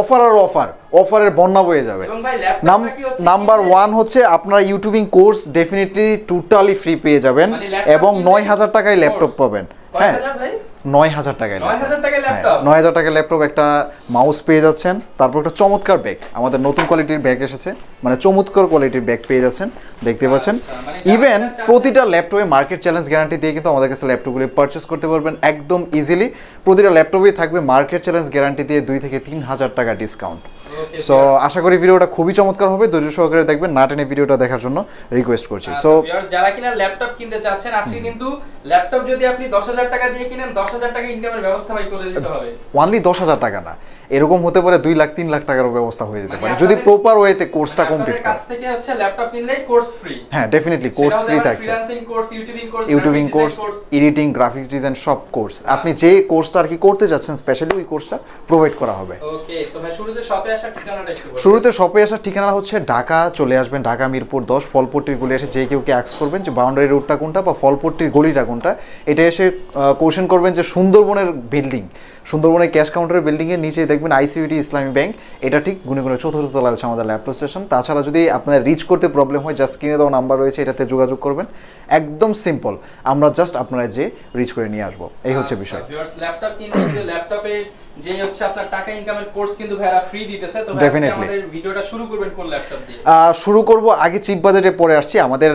Offer আর offer অফারের বন্যা হয়ে যাবে। নাম্বার ওয়ান হচ্ছে আপনার YouTubing course definitely totally free পেয়ে যাবেন এবং ৯০০০ টাকায় ল্যাপটপ পাবেন। হ্যাঁ ৯০০০ টাকায় ল্যাপটপ, ৯০০০ টাকায় ল্যাপটপ, একটা মাউস পেয়ে যাচ্ছেন, তারপর একটা চমৎকার ব্যাগ, আমাদের নতুন কোয়ালিটির ব্যাগ এসেছে, মানে চমৎকার কোয়ালিটির ব্যাগ পেয়ে যাচ্ছেন, দেখতে পাচ্ছেন। ইভেন প্রতিটা ল্যাপটপে মার্কেট চ্যালেঞ্জ গ্যারান্টি দিয়ে কিন্তু আমাদের কাছে ল্যাপটপগুলি পারচেস করতে পারবেন একদম ইজিলি। প্রতিটা ল্যাপটপেই থাকবে মার্কেট চ্যালেঞ্জ গ্যারান্টি দিয়ে ২ থেকে ৩০০০ টাকা ডিসকাউন্ট। সো আশা করি ভিডিওটা খুবই চমৎকার হবে, ধৈর্য সহকারে দেখবেন, না টেনে ভিডিওটা দেখার জন্য রিকোয়েস্ট করছি। সো যারা কিনা ল্যাপটপ কিনতে চাচ্ছেন আজকে, কিন্তু ল্যাপটপ যদি আপনি ১০০০০ টাকা দিয়ে কিনেন ১০০০০ টাকা ইনকামের ব্যবস্থা ভাই করে দিতে হবে। অনলি ১০০০০ টাকা না, এরকম হতে পারে ২ লাখ ৩ লাখ টাকার ব্যবস্থা হয়ে যেতে পারে যদি প্রপার ওয়েতে কোর্সটা কমপ্লিট করেন। কাছ থেকে হচ্ছে ল্যাপটপ কিনলে কোর্স ফ্রি। হ্যাঁ ডেফিনেটলি কোর্স ফ্রি থাকছে, freelancing course, YouTubing course, editing, graphics design সব কোর্স, আপনি যে কোর্সটা আর কি করতে যাচ্ছেন স্পেশালি ওই কোর্সটা প্রোভাইড করা হবে। ওকে, তো ভাই শুরুতে শপে আসার ঠিকানাটা একটু বলুন। শুরুতে শপে আসার ঠিকানা হচ্ছে ঢাকা, চলে আসবেন ঢাকা মিরপুর ১০ ফলপট্টির গলি এসে যে কেউ কে অ্যাক্স করবেন যে বাউন্ডারি রোডটা কোনটা বা ফলপট্টির গলিটা কোনটা, এটা এসে কোশ্চেন করবেন যে সুন্দরবনের বিল্ডিং, সুন্দরবনের ক্যাশ কাউন্টারের বিল্ডিং এর নিচে দেখবেন আইসিবিটি ইসলামী ব্যাংক, এটা ঠিক গুণেগুণে ৪র্থ তলা হচ্ছে আমাদের ল্যাপটপ স্টেশন। তাছাড়া যদি আপনার রিচ করতে প্রবলেম হয় জাস্ট স্ক্রিনে দেওয়া নাম্বার রয়েছে, এটাতে যোগাযোগ করবেন, একদম সিম্পল, আমরা জাস্ট আপনারা যে রিচ করে নিয়ে আসবো, এই হচ্ছে বিষয়। ল্যাপটপ কিনতে, ল্যাপটপে যে হচ্ছে আপনার টাকা ইনকামের কোর্স কিন্তু ভাইরা ফ্রি দিতেছে, তো আমাদের ভিডিওটা শুরু করবেন কোন ল্যাপটপ দিয়ে? শুরু করব আগে চিপ বাজেটে, পরে আসছি, আমাদের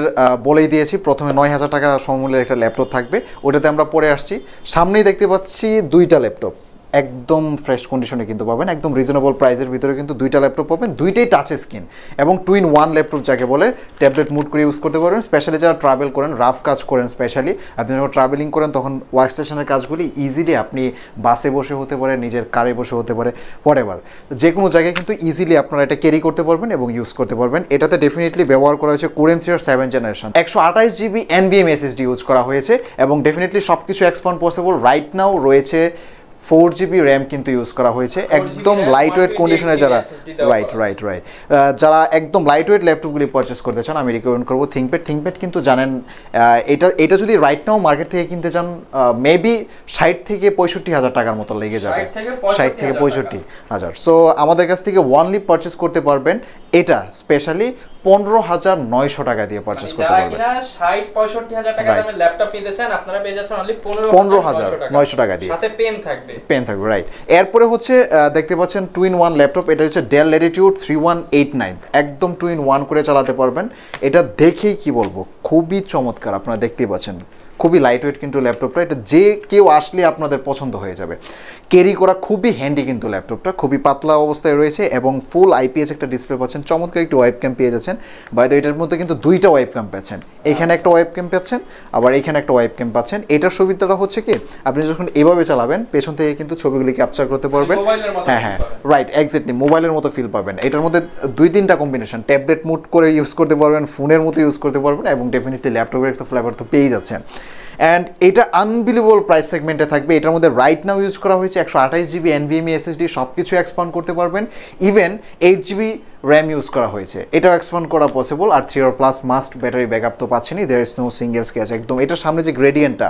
বলেই দিয়েছি প্রথমে ৯০০০ টাকা সমমূল্যের একটা ল্যাপটপ থাকবে, ওটাতে আমরা পরে আসছি। সামনেই দেখতে পাচ্ছি ২টা ল্যাপটপ একদম ফ্রেশ কন্ডিশনে কিন্তু পাবেন, একদম রিজনেবল প্রাইসের ভিতরে কিন্তু ২টা ল্যাপটপ পাবেন, ২টাই টাচ স্ক্রিন এবং টুইন ওয়ান ল্যাপটপ যাকে বলে, ট্যাবলেট মুড করে ইউজ করতে পারবেন। স্পেশালি যারা ট্রাভেল করেন, রাফ কাজ করেন, স্পেশালি আপনি যখন ট্রাভেলিং করেন তখন ওয়ার্ক স্টেশনের কাজগুলি ইজিলি আপনি বাসে বসে হতে পারে, নিজের কারে বসে হতে পারে, হোয়াটএভার, যে কোনো জায়গায় কিন্তু ইজিলি আপনারা এটা ক্যারি করতে পারবেন এবং ইউজ করতে পারবেন। এটাতে ডেফিনেটলি ব্যবহার করা হয়েছে Core i3-7 জেনারেশন, 128 GB NVMe SSD ইউজ করা হয়েছে এবং ডেফিনেটলি সব কিছু এক্সপান্ড পসিবল রাইট নাও রয়েছে। 4 GB র্যাম কিন্তু ইউজ করা হয়েছে, একদম লাইট ওয়েট কন্ডিশনে। যারা রাইট যারা একদম লাইট ওয়েট ল্যাপটপগুলি পারচেস করতে চান আমি রিকমেন্ড করবো থিঙ্কপ্যাড। থিঙ্কপ্যাড কিন্তু জানেন, এটা যদি রাইট নাও মার্কেট থেকে কিনতে চান মেবি ৬০ থেকে ৬৫ হাজার টাকার মতো লেগে যাবে, ৬০ থেকে ৬৫ হাজার। সো আমাদের কাছ থেকে ওয়ানলি পারচেস করতে পারবেন, এটা স্পেশালি ১৫,৯০০ টাকা দিয়ে পারচেস করতে পারবেন। যারা ৬০-৬৫ হাজার টাকা দামের ল্যাপটপ নিতে চান আপনারা পেয়ে যাচ্ছেন অনলি ১৫,৯০০ টাকা দিয়ে, সাথে পেন থাকবে। রাইট, এরপরে হচ্ছে দেখতে পাচ্ছেন টু ইন ওয়ান ল্যাপটপ, এটা হচ্ছে Dell Latitude 3189, একদম টু ইন ওয়ান করে চালাতে পারবেন। এটা দেখেই কি বলবো, খুবই চমৎকার, আপনারা দেখতে পাচ্ছেন খুবই লাইট ওয়েট কিন্তু ল্যাপটপটা, এটা যে কেউ আসলে আপনাদের পছন্দ হয়ে যাবে, ক্যারি করা খুবই হ্যান্ডি কিন্তু ল্যাপটপটা, খুবই পাতলা অবস্থায় রয়েছে এবং ফুল আইপিএস একটা ডিসপ্লে পাচ্ছেন, চমৎকার একটি ওয়েবক্যাম পেয়ে যাচ্ছেন। বাই দ্য ওয়ে এটার মধ্যে কিন্তু ২টা ওয়েবক্যাম পাচ্ছেন, এখানে একটা ওয়েবক্যাম পাচ্ছেন, আবার এখানে একটা ওয়েবক্যাম পাচ্ছেন। এটার সুবিধাটা হচ্ছে কি, আপনি যখন এভাবে চালাবেন পেছন থেকে কিন্তু ছবিগুলি ক্যাপচার করতে পারবেন। হ্যাঁ রাইট, এক্স্যাক্টলি মোবাইলের মতো ফিল পাবেন। এটার মধ্যে ২-৩টা কম্বিনেশন, ট্যাবলেট মুড করে ইউজ করতে পারবেন, ফোনের মতো ইউজ করতে পারবেন এবং ডেফিনেটলি ল্যাপটপের একটা ফ্লেভার তো পেয়ে যাচ্ছেন। অ্যান্ড এটা আনবিলিভেবল প্রাইস সেগমেন্টে থাকবে, এটার মধ্যে রাইট নাও ইউজ করা হয়েছে 128 GB NVMe SSD, সব কিছু এক্সপান্ড করতে পারবেন, ইভেন 8 GB র্যাম ইউজ করা হয়েছে, এটাও এক্সপান্ড করা পসিবল। আর 3 hour+ মাস্ট ব্যাটারি ব্যাকআপ তো পাচ্ছেনই, there is no single scratch একদম। এটার সামনে যে গ্রেডিয়েন্টটা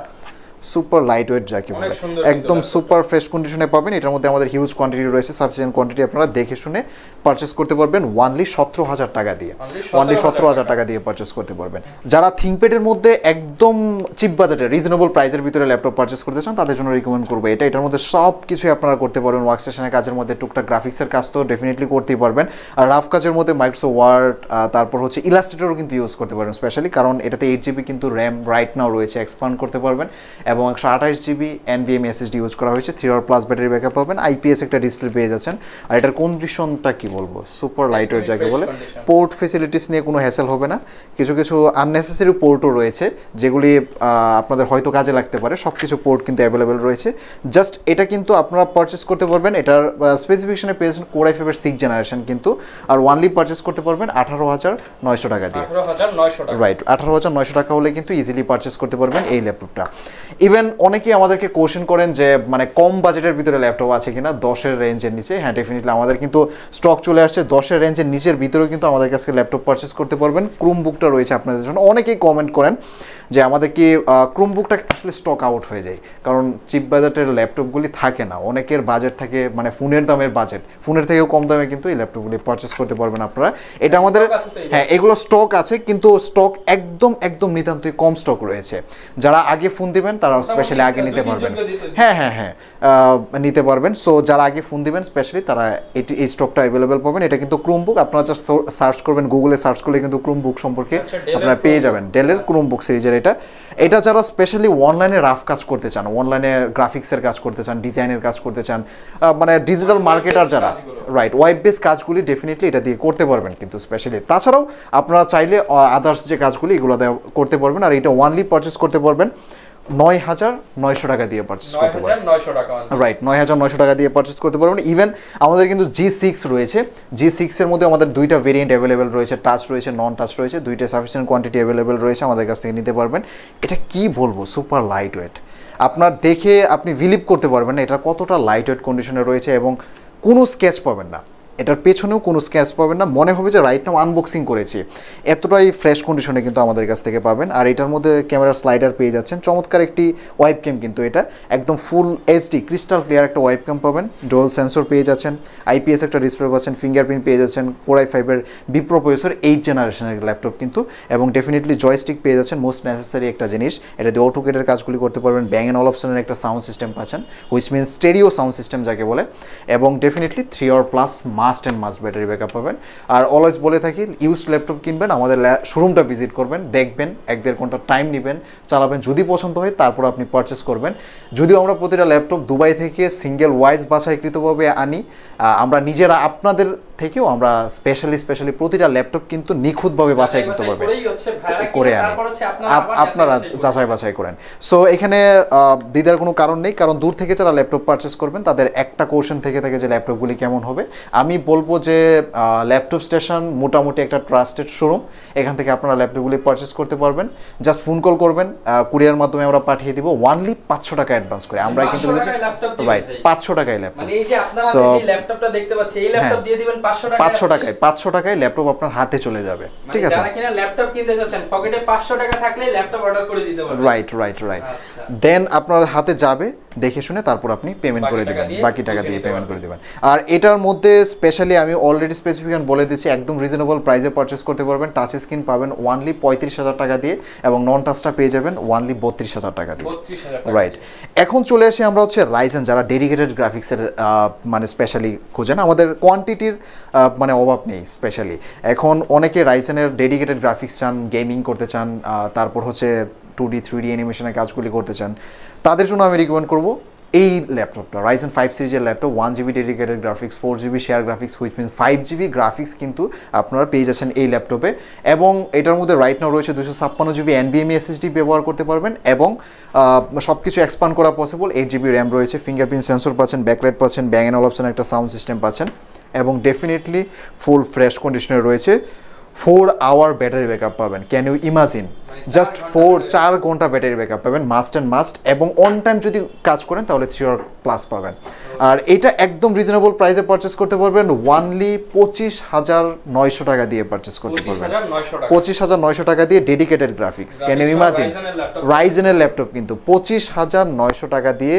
সুপার লাইট ওয়েট যাকে বলে, একদম সুপার ফ্রেশ কন্ডিশনে পাবেন। এটার মধ্যে আমাদের হিউজ কোয়ান্টিটি রয়েছে, সাফিসিয়েন্ট কোয়ান্টিটি, আপনারা দেখে শুনে পারচেস করতে পারবেন ওয়ানলি ১৭,০০০ টাকা দিয়ে, ওয়ানলি ১৭,০০০ টাকা দিয়ে পারচেস করতে পারবেন। যারা থিঙ্কপ্যাডের মধ্যে একদম চিপ বাজেটে রিজনেবল প্রাইসের ভিতরে ল্যাপটপ পারচেস করতে চান তাদের জন্য রিকমেন্ড করবো এটা। এটার মধ্যে সব কিছুই আপনারা করতে পারবেন, ওয়ার্ক স্টেশনের কাজের মধ্যে টুকটাক গ্রাফিক্সের কাজ তো ডেফিনেটলি করতেই পারবেন, আর রাফ কাজের মধ্যে মাইক্রোসফট ওয়ার্ড, তারপর হচ্ছে ইলাস্ট্রেটরও কিন্তু ইউজ করতে পারবেন স্পেশালি, কারণ এটাতে 8 GB কিন্তু র্যাম রাইট নাও রয়েছে, এক্সপান্ড করতে পারবেন এবং 128 GB NVMe SSD ইউজ করা হয়েছে, 3 hour+ ব্যাটারি ব্যাকআপ পাবেন, IPS একটা ডিসপ্লে পেয়ে যাচ্ছেন। আর এটার কন্ডিশনটা কি বলবো, সুপার লাইটওয়েট যাকে বলে, পোর্ট ফেসিলিটিস নিয়ে কোনো হ্যাসেল হবে না, কিছু কিছু আননেসেসারি পোর্টও রয়েছে যেগুলি আপনাদের হয়তো কাজে লাগতে পারে, সব কিছু পোর্ট কিন্তু অ্যাভেলেবেল রয়েছে। জাস্ট এটা কিন্তু আপনারা পারচেস করতে পারবেন, এটার স্পেসিফিকেশনে পেয়েছেন Core i5-6 জেনারেশন কিন্তু, আর ওয়ানলি পারচেস করতে পারবেন 18,900 টাকা দিয়ে, 18,900 টাকা হলে কিন্তু ইজিলি পারচেস করতে পারবেন এই ল্যাপটপটা। ইভেন অনেকেই আমাদেরকে কোশ্চেন করেন যে মানে কম বাজেটের ভিতরে ল্যাপটপ আছে কিনা 10 এর রেঞ্জের নিচে। হ্যাঁ, ডেফিনেটলি আমাদের কিন্তু স্টক চলে আসছে 10 এর রেঞ্জের নিচের ভিতরেও কিন্তু আমাদের কাছে ল্যাপটপ পারচেজ করতে পারবেন। ক্রোমবুকটা রয়েছে আপনাদের জন্য। অনেকেই কমেন্ট করেন যে আমাদের কি ক্রোমবুকটা আসলে স্টক আউট হয়ে যায়, কারণ চিপ বাজেটের ল্যাপটপগুলি থাকে না। অনেকের বাজেট থাকে মানে ফোনের দামের বাজেট, ফোনের থেকেও কম দামে কিন্তু এই ল্যাপটপগুলি পারচেস করতে পারবেন আপনারা। এটা আমাদের হ্যাঁ এগুলো স্টক আছে, কিন্তু স্টক একদম একদম নিতান্তই কম স্টক রয়েছে। যারা আগে ফোন দিবেন তারা স্পেশালি আগে নিতে পারবেন। হ্যাঁ হ্যাঁ হ্যাঁ নিতে পারবেন। সো যারা আগে ফোন দিবেন স্পেশালি তারা এটি এই স্টকটা অ্যাভেলেবেল পাবেন। এটা কিন্তু ক্রোমবুক, আপনারা সার্চ করবেন গুগলে, সার্চ করলে কিন্তু ক্রোমবুক সম্পর্কে আপনারা পেয়ে যাবেন। ডেলের ক্রোমবুক সিরিজের এটা যারা স্পেশালি অনলাইনে রাফ কাজ করতে চান, অনলাইনে গ্রাফিক্সের কাজ করতে চান, ডিজাইনের কাজ করতে চান, মানে ডিজিটাল মার্কেটার যারা, রাইট, ওয়েব বেস কাজগুলি ডেফিনেটলি এটা দিয়ে করতে পারবেন কিন্তু স্পেশালি। তাছাড়াও আপনারা চাইলে আদার্স যে কাজগুলি এগুলো করতে পারবেন। আর এটা ওয়ানলি পারচেস করতে পারবেন ৯৯০০ টাকা দিয়ে পারচেস করতে পারবেন, রাইট, ৯৯০০ টাকা দিয়ে পারচেস করতে পারবেন। ইভেন আমাদের কিন্তু G6 রয়েছে। G6 এর মধ্যে আমাদের দুইটা ভেরিয়েন্ট অ্যাভেলেবেল রয়েছে, টাচ রয়েছে, নন টাচ রয়েছে, দুইটা সাফিসিয়েন্ট কোয়ান্টিটি অ্যাভেলেবেল রয়েছে, আমাদের কাছ থেকে নিতে পারবেন। এটা কি বলবো, সুপার লাইট ওয়েট। আপনার দেখে আপনি বিলিভ করতে পারবেন না এটা কতটা লাইট ওয়েট কন্ডিশনে রয়েছে, এবং কোনো স্কেচ পাবেন না, এটার পেছনেও কোনো স্ক্যাচ পাবেন না, মনে হবে যে রাইট নাও আনবক্সিং করেছি, এতটাই ফ্রেশ কন্ডিশনে কিন্তু আমাদের কাছ থেকে পাবেন। আর এটার মধ্যে ক্যামেরার স্লাইডার পেয়ে যাচ্ছেন, চমৎকার একটি ওয়েব ক্যাম কিন্তু এটা, একদম ফুল HD ক্রিস্টাল ক্লিয়ার একটা ওয়েব ক্যাম পাবেন, ডুয়াল সেন্সর পেয়ে যাচ্ছেন, IPS একটা ডিসপ্লে পাচ্ছেন, ফিঙ্গারপ্রিন্ট পেয়ে যাচ্ছেন, Core i5 Bipro processor 8th জেনারেশনের ল্যাপটপ কিন্তু, এবং ডেফিনেটলি জয়স্টিক পেয়ে যাচ্ছেন, মোস্ট নেসেসারি একটা জিনিস। এটা দিয়ে অটোকেটের কাজগুলি করতে পারবেন, ব্যাং অ্যান্ড অলপশনের একটা সাউন্ড সিস্টেম পাচ্ছেন, which means stereo sound system যাকে বলে, এবং definitely 3 hour+ must and must battery backup পাবেন। আর অলওয়েজ বলে থাকি, ইউজড ল্যাপটপ কিনবেন, আমাদের শোরুমটা ভিজিট করবেন, দেখবেন, 1-1.5 ঘন্টা টাইম নেবেন, চালাবেন, যদি পছন্দ হয় তারপর আপনি পারচেস করবেন। যদিও আমরা প্রতিটা ল্যাপটপ দুবাই থেকে সিঙ্গেল ওয়াইজ বাছাইকৃতভাবে আনি, আমরা নিজেরা আপনাদের থেকেও আমরা স্পেশালি প্রতিটা ল্যাপটপ কিন্তু নিখুঁতভাবে বাছাইকৃতভাবে করে আনি, আপনারা যাচাই বাছাই করেন। সো এখানে দ্বিধার কোনো কারণ নেই, কারণ দূর থেকে যারা ল্যাপটপ পারচেস করবেন তাদের একটা কোশ্চেন থেকে থাকে যে ল্যাপটপগুলি কেমন হবে। আমি বলবো যে ল্যাপটপ স্টেশন মোটামুটি একটা ট্রাস্টেড শোরুম, এখান থেকে আপনারা ল্যাপটপগুলি পারচেস করতে পারবেন। জাস্ট ফোন কল করবেন, কুরিয়ার মাধ্যমে আমরা পাঠিয়ে দিব, ওয়ানলি 500 টাকা অ্যাডভান্স করে আমরা কিন্তু বলেছি, রাইট, 500 টাকায় ল্যাপটপ, মানে এই যে আপনারা এই ল্যাপটপটা দেখতে পাচ্ছেন, এই ল্যাপটপ দিয়ে দিবেন 500 টাকায় ল্যাপটপ আপনার হাতে চলে যাবে। ঠিক আছে, যারা কিনা ল্যাপটপ কিনতে যাচ্ছেন পকেটে 500 টাকা থাকলে ল্যাপটপ অর্ডার করে দিতে পারবেন, রাইট। দেন আপনার হাতে যাবে, দেখে শুনে তারপর আপনি পেমেন্ট করে দিবেন, বাকি টাকা দিয়ে পেমেন্ট করে দিবেন। আর এটার মধ্যে স্পেশালি আমি অলরেডি স্পেসিফিকেশন বলে দিচ্ছি, একদম রিজনেবল প্রাইসে পারচেস করতে পারবেন। টাচ স্ক্রিন পাবেন ওয়ানলি ৩৫,০০০ টাকা দিয়ে, এবং নন টাচটা পেয়ে যাবেন ওয়ানলি ৩২,০০০ টাকা দিয়ে, রাইট। এখন চলে আসি আমরা হচ্ছে রাইজেন, যারা ডেডিকেটেড গ্রাফিক্সের মানে স্পেশালি খোঁজেন, আমাদের কোয়ান্টিটির মানে অভাব নেই স্পেশালি। এখন অনেকে রাইজেনের ডেডিকেটেড গ্রাফিক্স চান, গেমিং করতে চান, তারপর হচ্ছে 2D 3D অ্যানিমেশনের কাজগুলি করতে চান, তাদের জন্য আমি রিকমেন্ড করব এই ল্যাপটপটা, Ryzen 5 সিরিজের laptop, 1GB dedicated graphics, 4GB share graphics, which means 5GB graphics কিন্তু আপনারা পেয়ে যাচ্ছেন এই ল্যাপটপে। এবং এটার মধ্যে রাইট নাও রয়েছে 256GB NVMe SSD ব্যবহার করতে পারবেন, এবং সব কিছু এক্সপ্যান্ড করা পসিবল। 8GB র্যাম রয়েছে, ফিঙ্গারপ্রিন্ট সেন্সর পাচ্ছেন, ব্যাকলাইট পাচ্ছেন, ব্যাং অ্যান্ড অলপশন একটা সাউন্ড সিস্টেম পাচ্ছেন, এবং ডেফিনেটলি ফুল ফ্রেশ কন্ডিশনে রয়েছে। 4 hour ব্যাটারি ব্যাকআপ পাবেন, ক্যান ইউ ইমাজিন, জাস্ট 4-4 ঘন্টা ব্যাটারি ব্যাকআপ পাবেন, মাস্ট অ্যান্ড মাস্ট, এবং অন টাইম যদি কাজ করেন তাহলে 3 hour+ পাবেন। আর এটা একদম রিজনেবল প্রাইসে পারচেস করতে পারবেন, ওয়ানলি 25,900 টাকা দিয়ে পারচেস করতে পারবেন, 25,900 টাকা দিয়ে dedicated graphics, can you imagine. রাইজেনের ল্যাপটপ কিন্তু 25,900 টাকা দিয়ে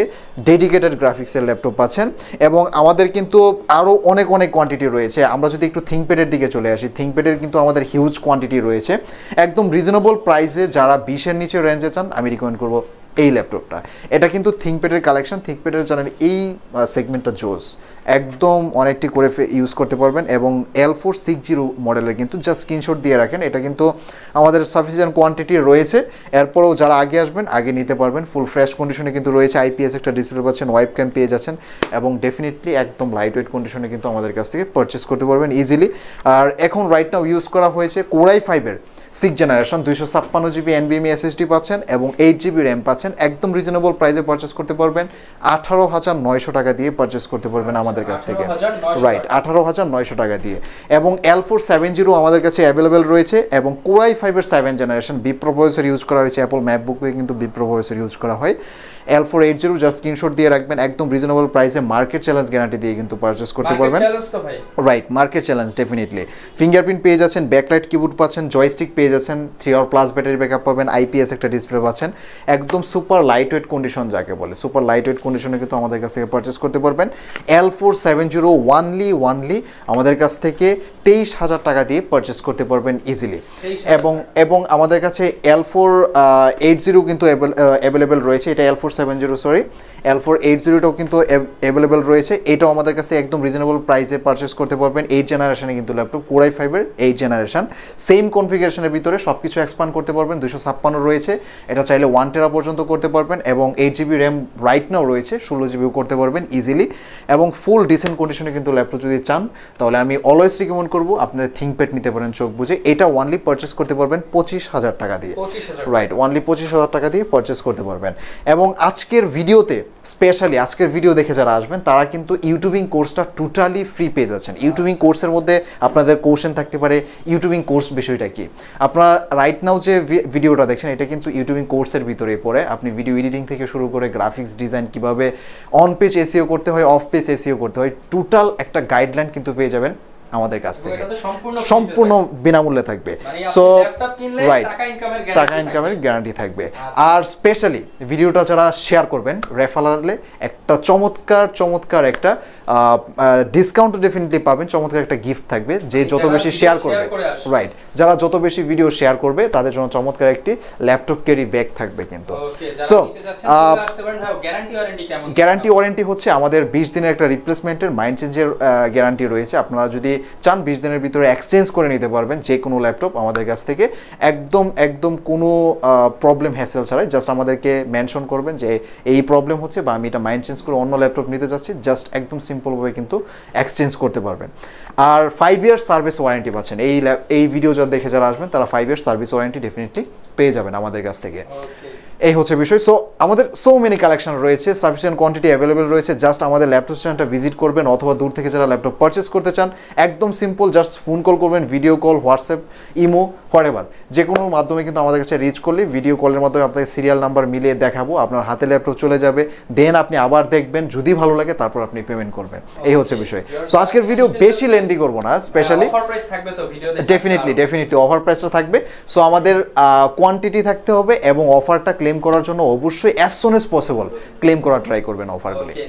ডেডিকেটেড গ্রাফিক্সের ল্যাপটপ পাচ্ছেন, এবং আমাদের কিন্তু আরও অনেক কোয়ান্টিটি রয়েছে। আমরা যদি একটু থিঙ্কপ্যাডের দিকে চলে আসি, থিঙ্কপ্যাডের কিন্তু আমাদের হিউজ কোয়ান্টিটি রয়েছে, একদম রিজনেবল প্রাইসে। যারা 20-এর নিচে রেঞ্জে চান আমি রিকমেন্ড করবো এই ল্যাপটপটা। এটা কিন্তু থিঙ্কপ্যাডের কালেকশন, থিঙ্কপ্যাডের চ্যানেল এই সেগমেন্টটা জোস, একদম অনেকটি করে ইউজ করতে পারবেন। এবং L460 মডেলের কিন্তু জাস্ট স্ক্রিনশট দিয়ে রাখেন, এটা কিন্তু আমাদের সাফিসিয়েন্ট কোয়ান্টিটি রয়েছে। এরপরেও যারা আগে আসবেন আগে নিতে পারবেন, ফুল ফ্রেশ কন্ডিশনে কিন্তু রয়েছে, IPS একটা ডিসপ্লে পাচ্ছেন, ওয়েব ক্যাম পেয়ে যাচ্ছেন, এবং ডেফিনেটলি একদম লাইট ওয়েট কন্ডিশনে কিন্তু আমাদের কাছ থেকে পারচেস করতে পারবেন ইজিলি। আর এখন রাইট নাও ইউজ করা হয়েছে Core i5 6th generation 256GB NVMe SSD পাচ্ছেন এবং 8GB RAM পাচ্ছেন একদম রিজনেবল প্রাইসে পারচেজ করতে পারবেন 18900 টাকা দিয়ে পারচেজ করতে পারবেন আমাদের কাছ থেকে রাইট 18900 টাকা দিয়ে এবং L470 আমাদের কাছে अवेलेबल রয়েছে এবং Core i5 এর 7th generation B processor use করা হয়েছে Apple MacBook এ কিন্তু B processor ইউজ করা হয় L480 জাস্ট স্ক্রিনশট দিয়ে রাখবেন একদম রিজনেবল প্রাইসে মার্কেট চ্যালেঞ্জ গ্যারান্টি দিয়ে কিন্তু পারচেজ করতে পারবেন চ্যালেঞ্জ তো ভাই right market challenge definitely fingerprint পেজ আছেন ব্যাকলাইট কিবোর্ড পাচ্ছেন জয়স্টিক পেজ আছেন 3 আওয়ার প্লাস ব্যাটারি ব্যাকআপ পাবেন আইপিএস একটা ডিসপ্লে পাচ্ছেন একদম সুপার লাইটওয়েট কন্ডিশন যাকে বলে সুপার লাইটওয়েট কন্ডিশনে কিন্তু আমাদের কাছ থেকে পারচেজ করতে পারবেন L470 only আমাদের কাছ থেকে 23000 টাকা দিয়ে পারচেজ করতে পারবেন ইজিলি এবং আমাদের কাছে L480 কিন্তু अवेलेबल রয়েছে এটা L470 সরি L480 টাও কিন্তু अवेलेबल রয়েছে এটাও আমাদের কাছে একদম রিজনেবল প্রাইসে পারচেজ করতে পারবেন 8 জেনারেশনে কিন্তু ল্যাপটপ Core i5 এর 8 জেনারেশন সেম কনফিগারেশনের ভিতরে সবকিছু এক্সপ্যান্ড করতে পারবেন 256 রয়েছে এটা চাইলে 1 টেরা পর্যন্ত করতে পারবেন এবং 8GB RAM রাইট নাও রয়েছে 16GB করতে পারবেন ইজিলি এবং ফুল ডিসেন্ট কন্ডিশনে কিন্তু ল্যাপটপ যদি চান তাহলে আমি অলওয়েজ রিকমেন্ড করব আপনারা ThinkPad নিতে পারেন চোখ বুঝে এটা অনলি পারচেজ করতে পারবেন 25000 টাকা দিয়ে রাইট অনলি 25000 টাকা দিয়ে পারচেজ করতে পারবেন এবং আজকের ভিডিওতে স্পেশালি আজকের ভিডিও দেখে যারা আসবেন তারা কিন্তু ইউটিউবিং কোর্সটা টোটালি ফ্রি পেয়ে যাচ্ছেন ইউটিউবিং কোর্সের মধ্যে আপনাদের কোশ্চেন থাকতে পারে ইউটিউবিং কোর্স বিষয়টা কি আপনারা রাইট নাও যে ভিডিওটা দেখছেন এটা কিন্তু ইউটিউবিং কোর্সের ভিতরেই পড়ে আপনি ভিডিও এডিটিং থেকে শুরু করে গ্রাফিক্স ডিজাইন কিভাবে অন পেজ এসইও করতে হয় অফ পেজ এসইও করতে হয় টোটাল একটা গাইডলাইন কিন্তু পেয়ে যাবেন আমাদের কাছ থেকে সম্পূর্ণ বিনামূল্যে থাকবে সো রাইট টাকা ইনকামের গ্যারান্টি থাকবে আর স্পেশালি ভিডিওটা যারা শেয়ার করবেন রেফারালে একটা চমৎকার একটা ডিসকাউন্ট ডেফিনেটলি পাবেন চমৎকার একটা গিফট থাকবে যে যত বেশি শেয়ার করবে রাইট যারা যত বেশি ভিডিও শেয়ার করবে তাদের জন্য চমৎকার একটি ল্যাপটপ ক্যারি ব্যাগ থাকবে কিন্তু সো গ্যারান্টি ওয়ারেন্টি হচ্ছে আমাদের 20 দিনের একটা রিপ্লেসমেন্টের মাইন্ড চেঞ্জের গ্যারান্টি রয়েছে আপনারা যদি চান 20 দিনের ভিতরে এক্সচেঞ্জ করে নিতে পারবেন যে কোনো ল্যাপটপ আমাদের কাছ থেকে একদম কোনো প্রবলেম হ্যাসেল ছাড়াই জাস্ট আমাদেরকে মেনশন করবেন যে এই প্রবলেম হচ্ছে বা আমি এটা মাইন্ড চেঞ্জ করে অন্য ল্যাপটপ নিতে যাচ্ছি জাস্ট একদম সিম্পল ভাবে কিন্তু এক্সচেঞ্জ করতে পারবেন আর 5 ইয়ার সার্ভিস ওয়ারেন্টি পাচ্ছেন এই ভিডিও যারা দেখে যারা আসবেন তারা 5 ইয়ার সার্ভিস ওয়ারেন্টি ডেফিনেটলি পেয়ে যাবেন আমাদের কাছ থেকে এই হচ্ছে বিষয় সো আমাদের সো মেনি কালেকশন রয়েছে সাফিসিয়েন্ট কোয়ান্টিটি अवेलेबल রয়েছে জাস্ট আমাদের ল্যাপটপ স্ট্যান্ডটা ভিজিট করবেন অথবা দূর থেকে যারা ল্যাপটপ পারচেজ করতে চান একদম সিম্পল জাস্ট ফোন কল করবেন video call WhatsApp imo whatever যে কোনো মাধ্যমে কিন্তু আমাদের কাছে রিচ করলে ভিডিও কলের মাধ্যমে আপনাকে সিরিয়াল নাম্বার মিলিয়ে দেখাবো আপনার হাতে ল্যাপটপ চলে যাবে দেন আপনি আবার দেখবেন যদি ভালো লাগে তারপর আপনি পেমেন্ট করবেন এই হচ্ছে বিষয় সো আজকের ভিডিও বেশি লেন্দি করব না স্পেশালি অফার প্রাইস থাকবে তো ভিডিওতে ডেফিনেটলি অফার প্রাইসটা থাকবে সো আমাদের কোয়ান্টিটি থাকতে হবে এবং অফারটা করার জন্য অবশ্যই as soon as possible claim করা ট্রাই করবেন অফারগুলি